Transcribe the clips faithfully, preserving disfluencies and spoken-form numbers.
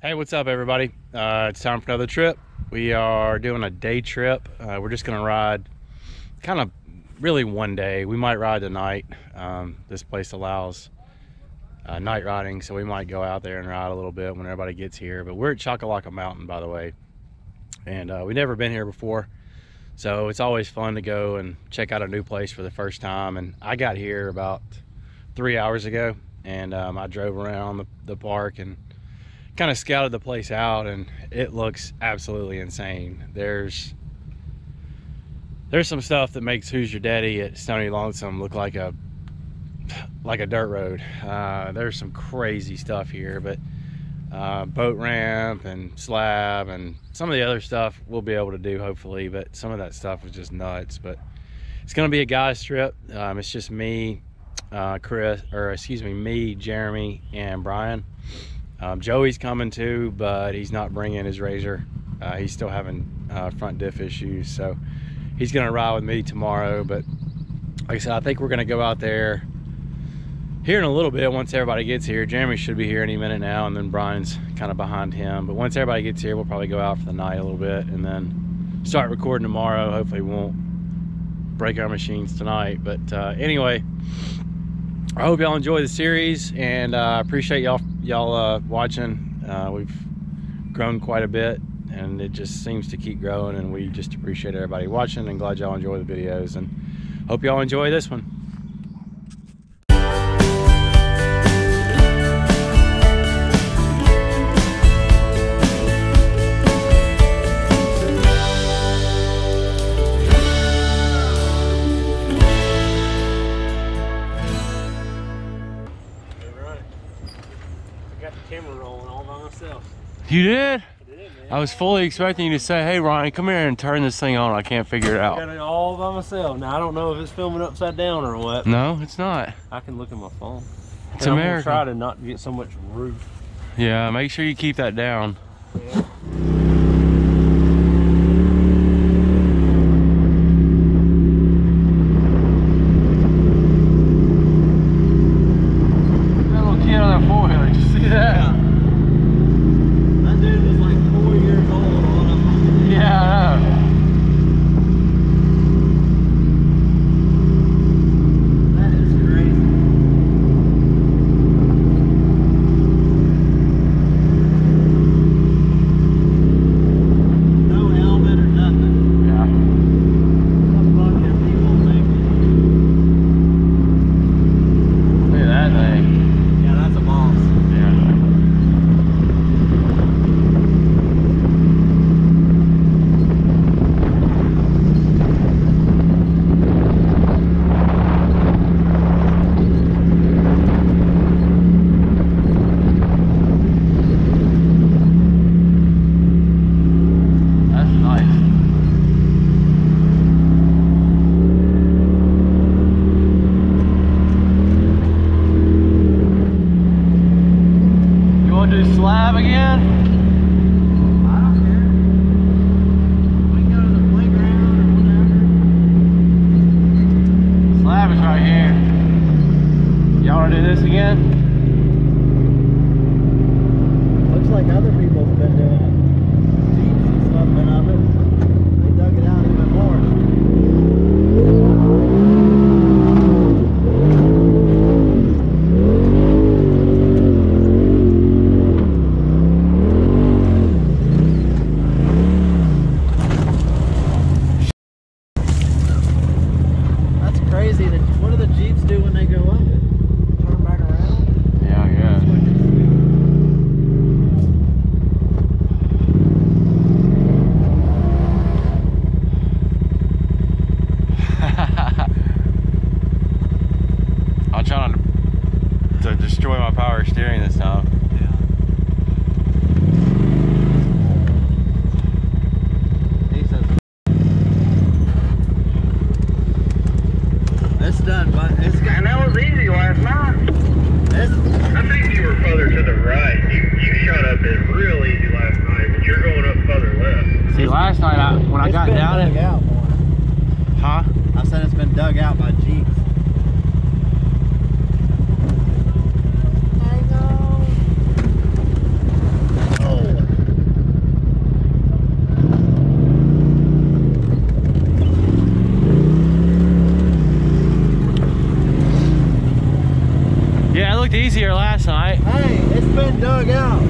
Hey, what's up everybody? Uh, it's time for another trip. We are doing a day trip. Uh, we're just gonna ride kind of really one day. We might ride tonight. Um, this place allows uh, night riding, so we might go out there and ride a little bit when everybody gets here. But we're at Choccolocco Mountain, by the way, and uh, we've never been here before, so it's always fun to go and check out a new place for the first time. And I got here about three hours ago, and um, I drove around the, the park and kind of scouted the place out, and it looks absolutely insane. There's there's some stuff that makes Who's Your Daddy at Stoney Lonesome look like a like a dirt road. Uh, there's some crazy stuff here, but uh, boat ramp and slab and some of the other stuff we'll be able to do hopefully, but some of that stuff was just nuts. But it's gonna be a guys trip. Um, it's just me, uh, Chris, or excuse me, me, Jeremy, and Brian. Um, Joey's coming too, but he's not bringing his R Z R. Uh, he's still having uh, front diff issues, so he's gonna ride with me tomorrow. But like I said, I think we're gonna go out there here in a little bit once everybody gets here. Jeremy should be here any minute now, and then Brian's kind of behind him. But once everybody gets here, we'll probably go out for the night a little bit and then start recording tomorrow. Hopefully we won't break our machines tonight. But uh, anyway, I hope y'all enjoy the series, and I uh, appreciate y'all y'all uh, watching. Uh, we've grown quite a bit, and it just seems to keep growing, and we just appreciate everybody watching, and glad y'all enjoy the videos, and hope y'all enjoy this one. You did? I did, man. I was fully expecting you to say, hey, Ryan, come here and turn this thing on. I can't figure it out. I got it all by myself. Now, I don't know if it's filming upside down or what. No, it's not. I can look at my phone. It's and America. I'm going to try to not get so much roof. Yeah, make sure you keep that down. Yeah. looked easier last night. Hey, it's been dug out.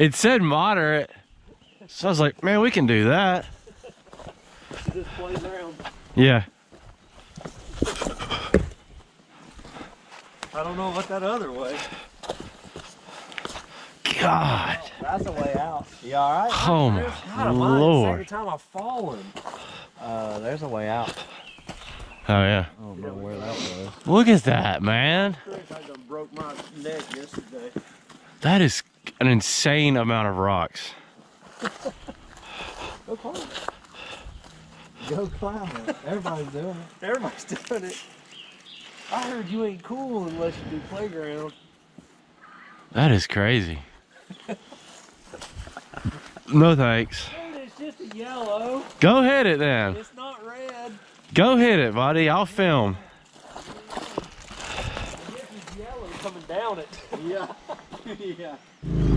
It said moderate, so I was like, man, we can do that. Just plays around. Yeah. I don't know about that other way. God. Oh, that's a way out. You all right? Oh, my God, Lord. It's the second time I've fallen. Uh, there's a way out. Oh, yeah. I don't know where that was. Look at that, man. I done broke my neck yesterday. That is an insane amount of rocks. Go climb. Go climb it. Everybody's doing it. Everybody's doing it. I heard you ain't cool unless you do playground. That is crazy. No thanks. Dude, it's just a yellow. Go hit it then. It's not red. Go hit it, buddy. I'll film. It's yellow coming down it. Yeah. Yeah.